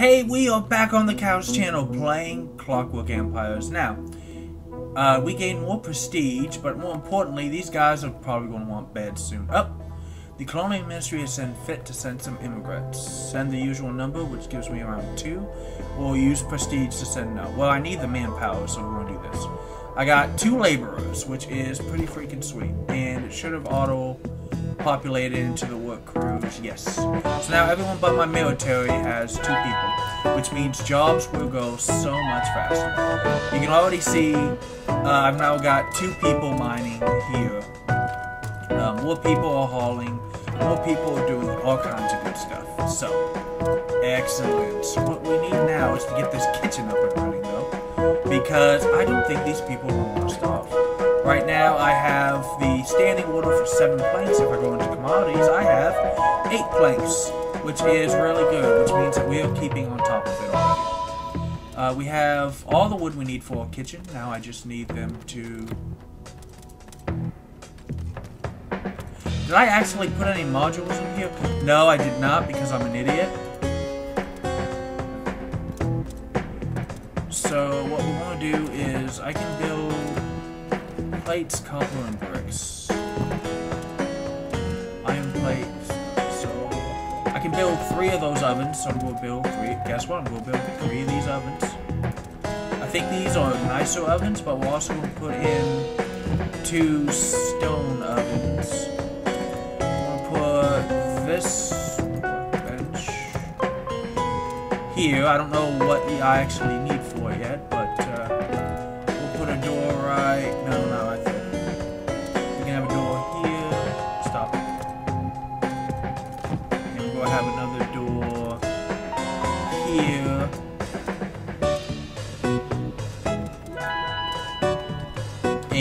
Hey, we are back on the Cows channel playing Clockwork Empires. Now, we gain more prestige, but more importantly, these guys are probably going to want beds soon. Oh, the colonial ministry has seen fit to send some immigrants. Send the usual number, which gives me around 2, or use prestige to send no. Well, I need the manpower, so we're going to do this. I got 2 laborers, which is pretty freaking sweet, and it should have auto populated into the work crews, yes. So now everyone but my military has 2 people, which means jobs will go so much faster. You can already see I've now got 2 people mining here. More people are hauling, more people are doing all kinds of good stuff. So, excellent. So what we need now is to get this kitchen up and running though, because I don't think these people will want to starve. Right now, I have the standing order for 7 planks. If I go into commodities, I have 8 planks, which is really good, which means that we are keeping on top of it already. We have all the wood we need for our kitchen. Now I just need them to... Did I actually put any modules in here? No, I did not, because I'm an idiot. So what we want to do is I can build... plates, copper, and bricks. Iron plates. So I can build 3 of those ovens. So we'll build 3. Guess what? We'll build 3 of these ovens. I think these are nicer ovens, but we're also going to put in 2 stone ovens. We'll put this bench here. I don't know what I actually need for it yet, but we'll put a door right. No.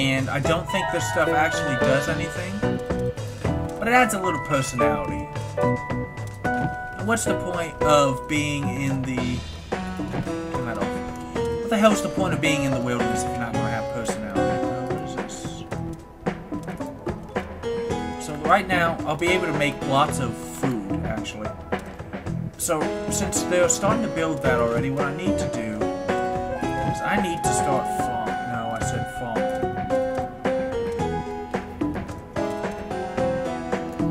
And I don't think this stuff actually does anything, but it adds a little personality. And what's the point of being in the... What the hell's the point of being in the wilderness if you're not going to have personality? What is this? So right now, I'll be able to make lots of food, actually. So, since they're starting to build that already, what I need to do is I need to start farming. No, I said farming.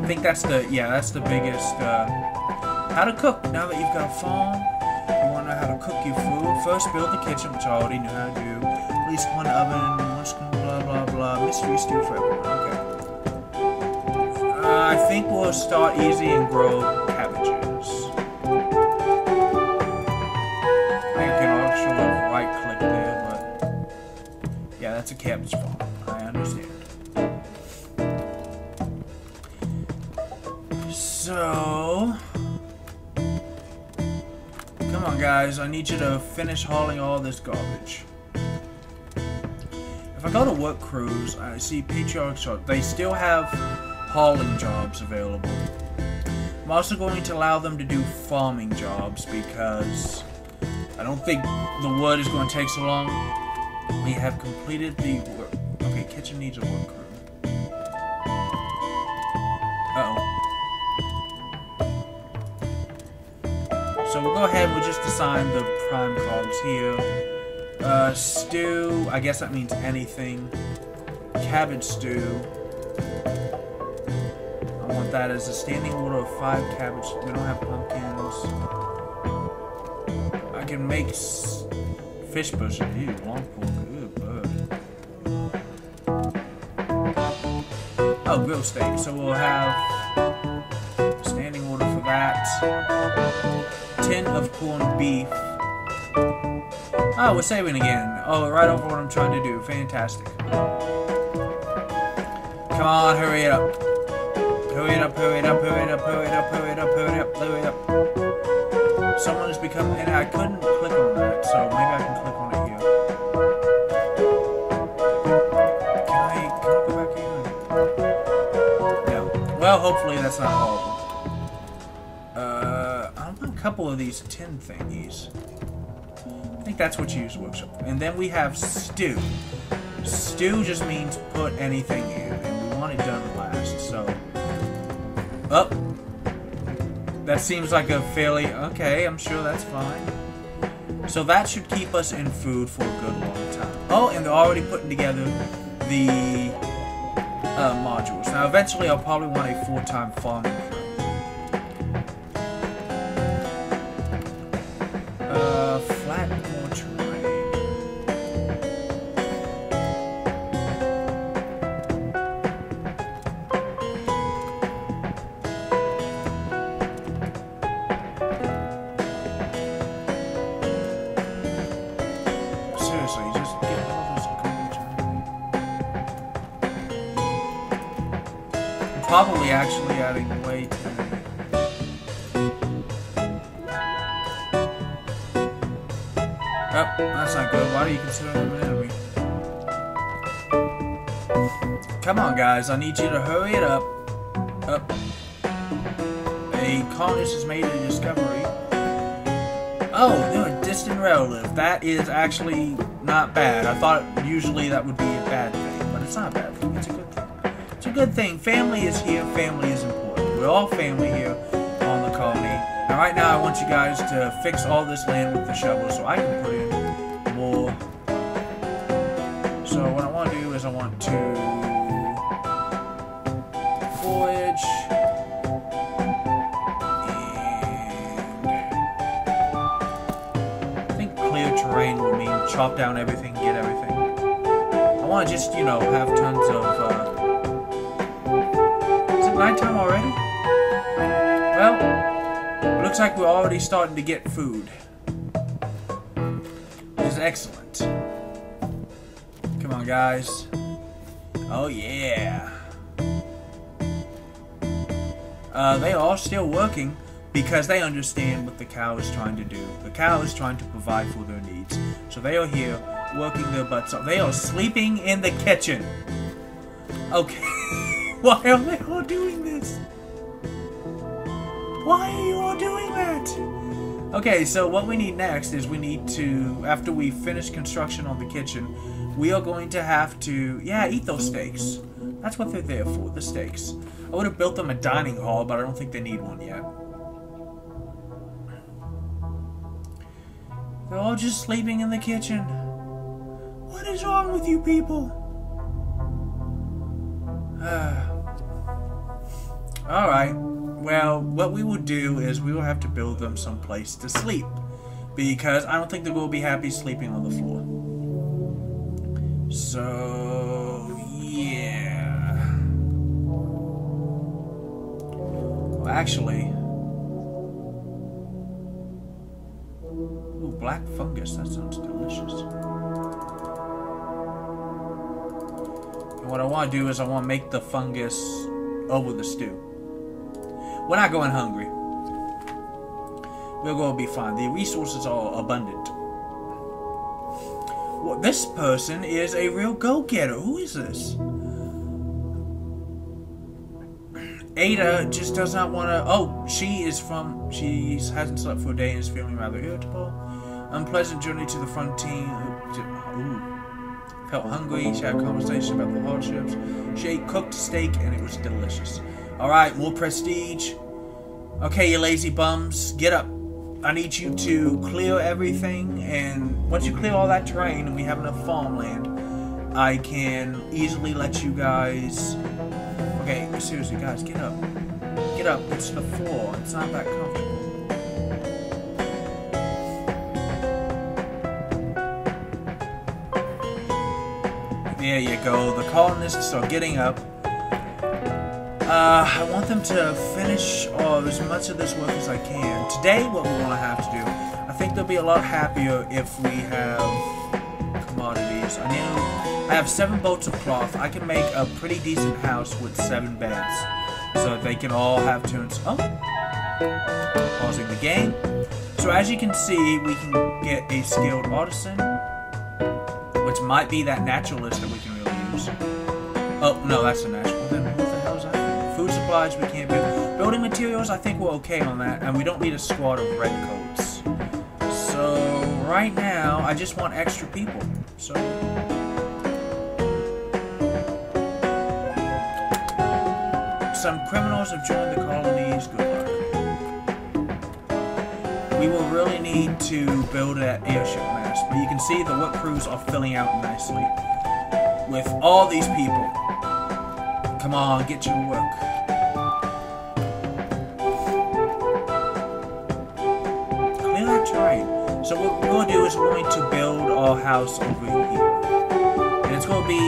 I think that's the biggest, how to cook. Now that you've got a farm, you want to know how to cook your food. First, build the kitchen, which I already knew how to do. At least 1 oven, 1 spoon, blah, blah, blah. Mystery stew for everyone, okay. I think we'll start easy and grow cabbages. I can actually right-click there, but, yeah, that's a cabbage farm. I understand. So, come on guys, I need you to finish hauling all this garbage. If I go to work crews, I see patriarchs, they still have hauling jobs available. I'm also going to allow them to do farming jobs because I don't think the wood is going to take so long. We have completed the work. Okay, kitchen needs a work crew. So we'll go ahead, we'll just assign the prime cogs here. Stew, I guess that means anything. Cabbage stew. I want that as a standing order of 5 cabbage. We don't have pumpkins. I can make fish bush. Ew, long pork. Good bird. Oh, grilled steak. So we'll have standing order for that. 10 of corned beef. Oh, we're saving again. Oh, right over what I'm trying to do. Fantastic. Come on, hurry it up. Hurry it up, hurry it up, hurry it up, hurry it up, hurry it up, hurry it up, hurry it up. Someone has become... And I couldn't click on that, so maybe I can click on it here. Can I go back here? No. Well, hopefully that's not all. Couple of these tin thingies. I think that's what you use workshop. And then we have stew. Stew just means put anything in, and we want it done last, so... Oh! That seems like a fairly... Okay, I'm sure that's fine. So that should keep us in food for a good long time. Oh, and they're already putting together the modules. Now, eventually, I'll probably want a full-time farming crew. Flat more probably actually adding weight to it. Oh, that's not good. Why do you consider them an enemy? Come on, guys. I need you to hurry it up. A colonist has made a discovery. Oh, they're a distant relative. That is actually not bad. I thought usually that would be a bad thing, but it's not a bad thing. It's a good thing. It's a good thing. Family is here. Family is important. We're all family here on the colony. And right now I want you guys to fix all this land with the shovel so I can put in more. So what I want to do is I want to forage and I think clear terrain will mean chop down everything, get everything. I want to just, you know, have tons of nighttime already? Well, it looks like we're already starting to get food. Which is excellent. Come on, guys. Oh, yeah. They are still working because they understand what the cow is trying to do. The cow is trying to provide for their needs. So they are here working their butts off. They are sleeping in the kitchen. Okay. Why are they all doing this? Why are you all doing that? Okay, so what we need next is we need to, after we finish construction on the kitchen, we are going to have to, yeah, eat those steaks. That's what they're there for, the steaks. I would have built them a dining hall, but I don't think they need one yet. They're all just sleeping in the kitchen. What is wrong with you people? Alright, well, what we will do is we will have to build them some place to sleep, because I don't think they will be happy sleeping on the floor. So, yeah. Well, actually... Ooh, black fungus, that sounds delicious. What I want to do is I want to make the fungus over the stew. We're not going hungry. We're going to be fine. The resources are abundant. Well, this person is a real go-getter. Who is this? Ada just does not want to... Oh, she is from... She hasn't slept for a day and is feeling rather irritable. Unpleasant journey to the frontier. Ooh. Felt hungry, she had a conversation about the hardships. She cooked steak and it was delicious. Alright, more prestige. Okay, you lazy bums, get up. I need you to clear everything, and once you clear all that terrain and we have enough farmland, I can easily let you guys... Okay, seriously guys, get up. Get up, it's the floor, it's not that comfortable. There you go. The colonists are getting up. I want them to finish as much of this work as I can. Today, what we want to have to do, I think they'll be a lot happier if we have commodities. I have 7 bolts of cloth. I can make a pretty decent house with 7 beds, so that they can all have turns. Oh, pausing the game. So as you can see, we can get a skilled artisan. Which might be that naturalist that we can really use. Oh, no, that's a natural. Then what the hell is that? Food supplies, we can't build. Building materials, I think we're okay on that. And we don't need a squad of redcoats. So, right now, I just want extra people. So... Some criminals have joined the colonies. Good luck. we will really need to build an airship mass, but you can see the work crews are filling out nicely with all these people. Come on, get your work. I mean, I tried. So what we're going to do is we're going to build our house over here. And it's going to be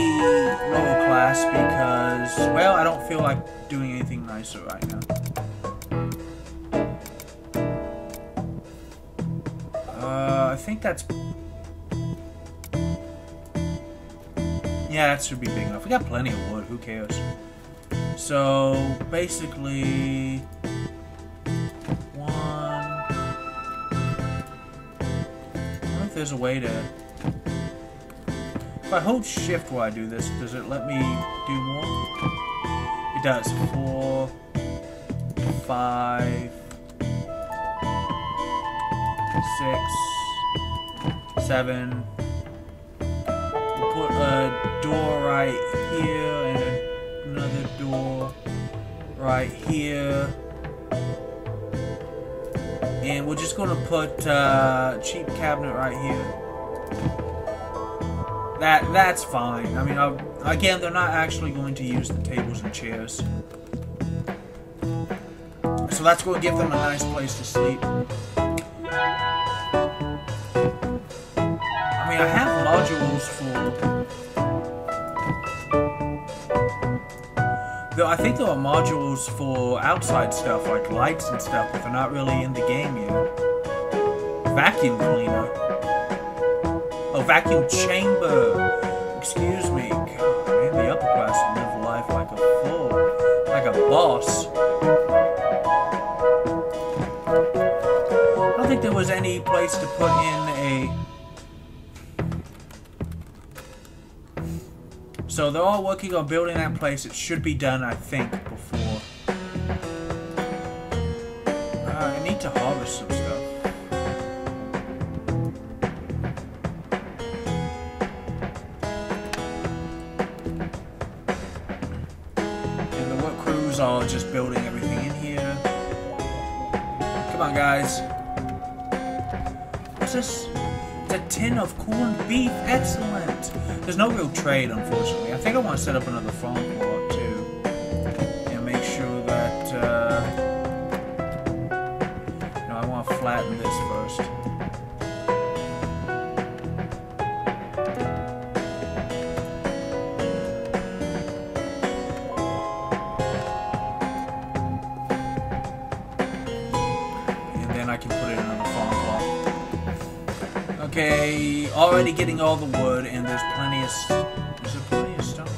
lower class because, well, I don't feel like doing anything nicer right now. I think that's... yeah, that should be big enough. We got plenty of wood, who cares? So, basically... one... I wonder if there's a way to... if I hold shift while I do this, does it let me do more? It does. 4, 5, 6, 7... We'll put a door right here, and another door right here. And we're just gonna put a cheap cabinet right here. That's fine. I mean, again, they're not actually going to use the tables and chairs. So that's gonna give them a nice place to sleep. I mean, I have modules for... though I think there are modules for outside stuff, like lights and stuff, but they're not really in the game yet. Vacuum cleaner. Oh, vacuum chamber. Excuse me. God, man, the upper class live life like a fool. Like a boss. I don't think there was any place to put in a... so they're all working on building that place. It should be done, I think, before... I need to harvest some stuff. And the work crews are just building everything in here. Come on, guys. What's this? A tin of corned beef, excellent. There's no real trade, unfortunately. I think I want to set up another farm plot too, and make sure that you know, I want to flatten this first. Okay, already getting all the wood, and there's plenty of... is there plenty of stone?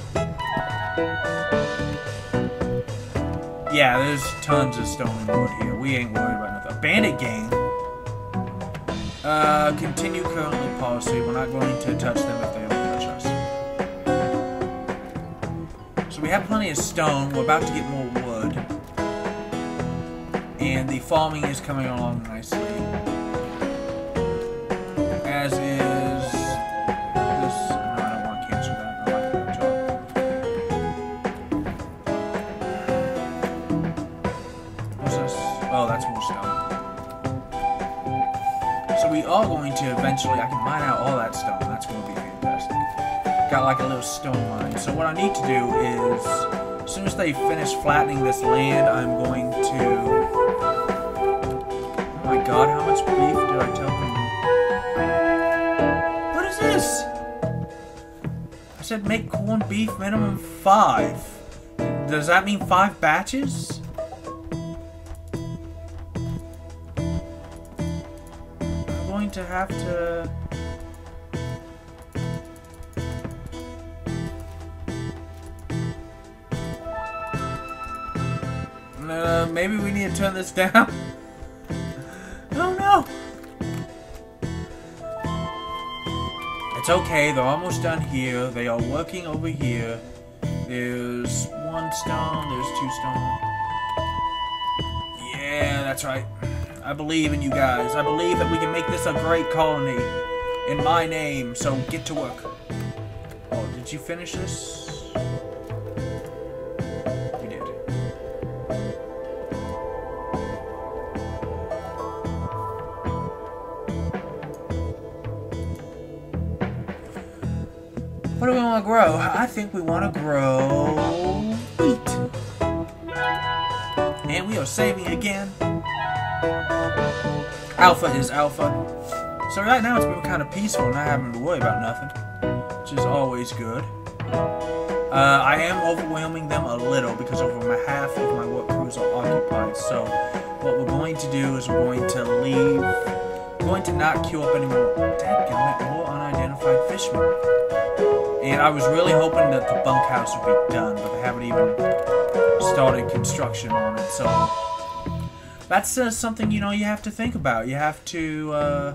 Yeah, there's tons of stone and wood here. We ain't worried about nothing. A bandit gang? Continue currently policy. We're not going to touch them if they don't touch us. So we have plenty of stone. We're about to get more wood. And the farming is coming along nicely. As is this. No, I don't want to cancel that. I like that job. What's this? Oh, that's more stone. So we are going to eventually... I can mine out all that stone. That's going to be fantastic. Got like a little stone mine. So what I need to do is, as soon as they finish flattening this land, I'm going to... oh my god, how much beef did I tell them? I said make corned beef minimum 5. Does that mean 5 batches? I'm going to have to... maybe we need to turn this down? Oh no! It's okay, they're almost done here. They are working over here. There's 1 stone, there's 2 stone. Yeah, that's right. I believe in you guys. I believe that we can make this a great colony. In my name, so get to work. Oh, did you finish this? You did. What do we want to grow? I think we want to grow wheat. And we are saving again. Alpha is alpha. So right now it's been kind of peaceful, not having to worry about nothing, which is always good. I am overwhelming them a little because over half of my work crews are occupied. So what we're going to do is we're going to leave. We're going to not queue up anymore. Dadgummit, more unidentified fishermen. And I was really hoping that the bunkhouse would be done, but they haven't even started construction on it. So that says something, you know, you have to think about. You have to.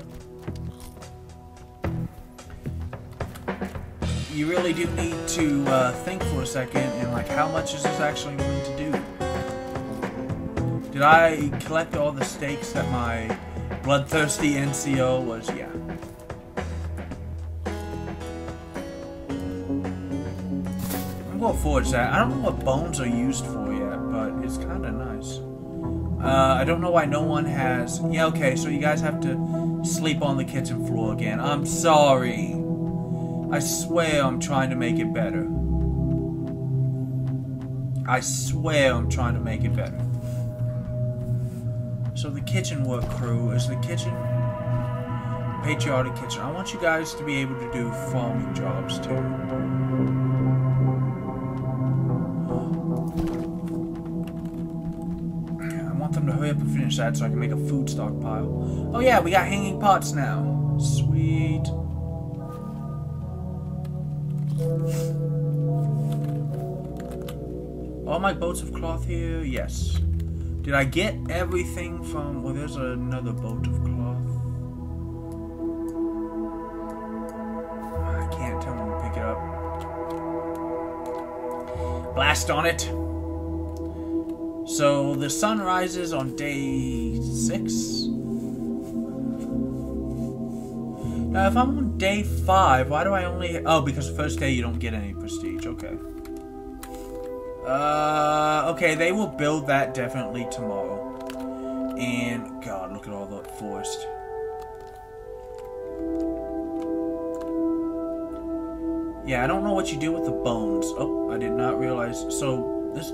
You really do need to think for a second and like how much is this actually going to do? Did I collect all the stakes that my bloodthirsty NCO was? Yeah. I'm gonna forge that. I don't know what bones are used for yet, but it's kind of nice. I don't know why no one has. Yeah, okay, so you guys have to sleep on the kitchen floor again. I'm sorry. I swear I'm trying to make it better. I swear I'm trying to make it better. So the kitchen work crew is the kitchen. Patriotic kitchen. I want you guys to be able to do farming jobs too. I want them to hurry up and finish that so I can make a food stockpile. Oh yeah, we got hanging pots now. Sweet. All my boats of cloth here? Yes. Did I get everything from... Well, there's another boat of cloth. I can't tell when to pick it up. Blast on it. So, the sun rises on day 6. Now, if I'm on day 5, why do I only... Oh, because the first day you don't get any prestige. Okay. Okay, they will build that definitely tomorrow. And, God, look at all the forest. Yeah, I don't know what you do with the bones. Oh, I did not realize. So, this...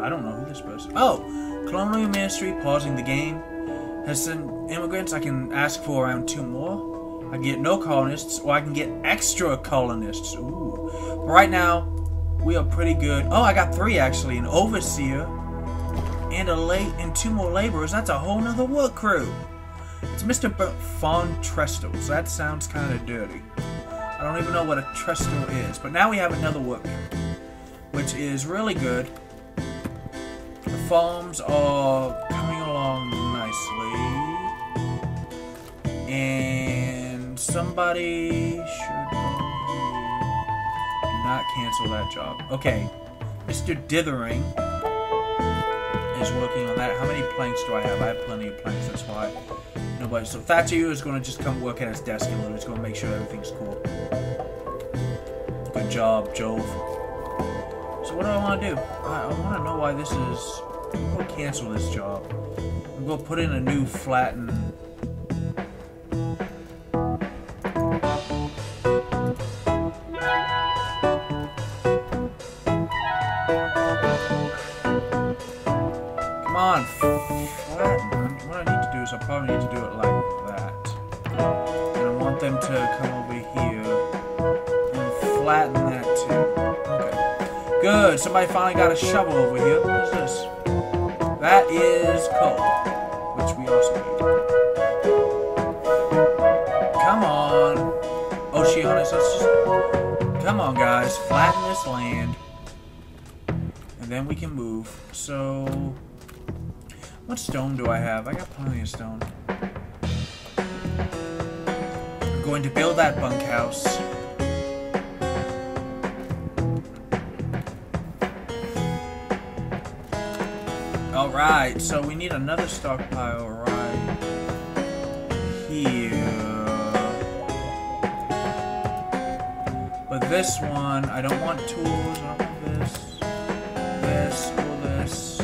I don't know who this person... Oh! Colonial Ministry pausing the game. Has sent immigrants. I can ask for around 2 more. I can get no colonists, or I can get extra colonists. Ooh. But right now, we are pretty good. Oh, I got 3 actually. An overseer and a late and 2 more laborers. That's a whole nother work crew. It's Mr. Von Trestel. So that sounds kind of dirty. I don't even know what a trestle is. But now we have another work crew, which is really good. The farms are coming along nicely. And... somebody should not cancel that job. Okay, Mr. Dithering is working on that. How many planks do I have? I have plenty of planks, that's why nobody. So Thatcher is going to just come work at his desk a little. He's going to make sure everything's cool. Good job, Jove. So what do I want to do? I want to know why this is... I'm going to cancel this job. I'm going to put in a new flattened... Somebody finally got a shovel over here. What is this? That is coal, which we also need. Come on, Oceanus. Let's just... Come on, guys. Flatten this land. And then we can move. So, what stone do I have? I got plenty of stone. I'm going to build that bunkhouse. Alright, so we need another stockpile right here. But this one, I don't want tools, I don't want this, this, or this.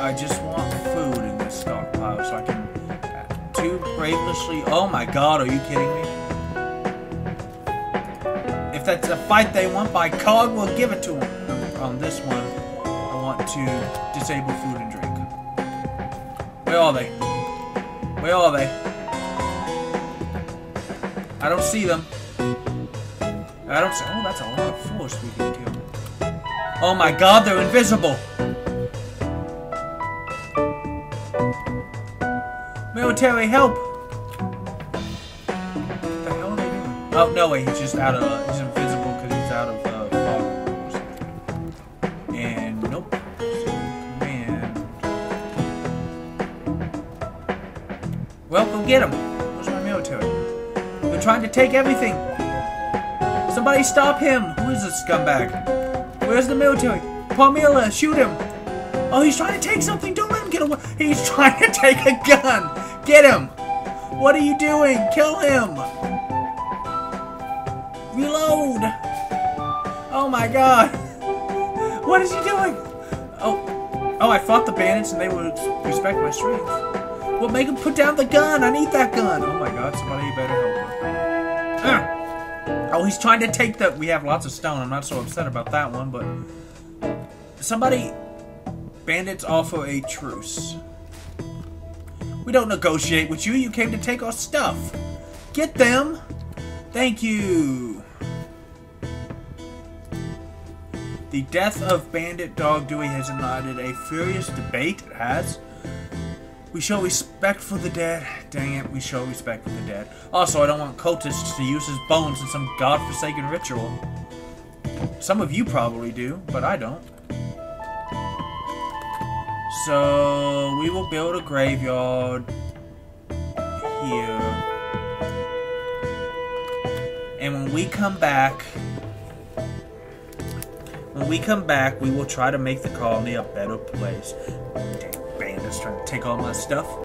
I just want food in this stockpile so I can add 2 bread. brainlessly. Oh my god, are you kidding me? If that's a fight they want by cog, we'll give it to them. On this one, I want to disable food and drink. Where are they? Where are they? I don't see them. I don't see. Oh, that's a lot of force we can do. Oh my god, they're invisible! Military help! What the hell are they doing? Oh, no, wait, he's just out of. He's invisible because he's out of fog. And nope. Command. Well, go get him. Where's my military? They're trying to take everything! Somebody stop him! Who is this scumbag? Where's the military? Palmilla, shoot him! Oh, he's trying to take something! Don't let him get away! He's trying to take a gun! Get him! What are you doing? Kill him! Reload! Oh my god! What is he doing? Oh, I fought the bandits and they would respect my strength. Well, make him put down the gun! I need that gun! Oh my god, somebody better help him. Oh, he's trying to take the... We have lots of stone. I'm not so upset about that one, but... Somebody... Bandits offer a truce. We don't negotiate with you. You came to take our stuff. Get them. Thank you. The death of Bandit Dog Dewey has ignited a furious debate. It has. We show respect for the dead. Dang it, we show respect for the dead. Also, I don't want cultists to use his bones in some godforsaken ritual. Some of you probably do, but I don't. So, we will build a graveyard here. And when we come back, we will try to make the colony a better place. Bandits trying to take all my stuff.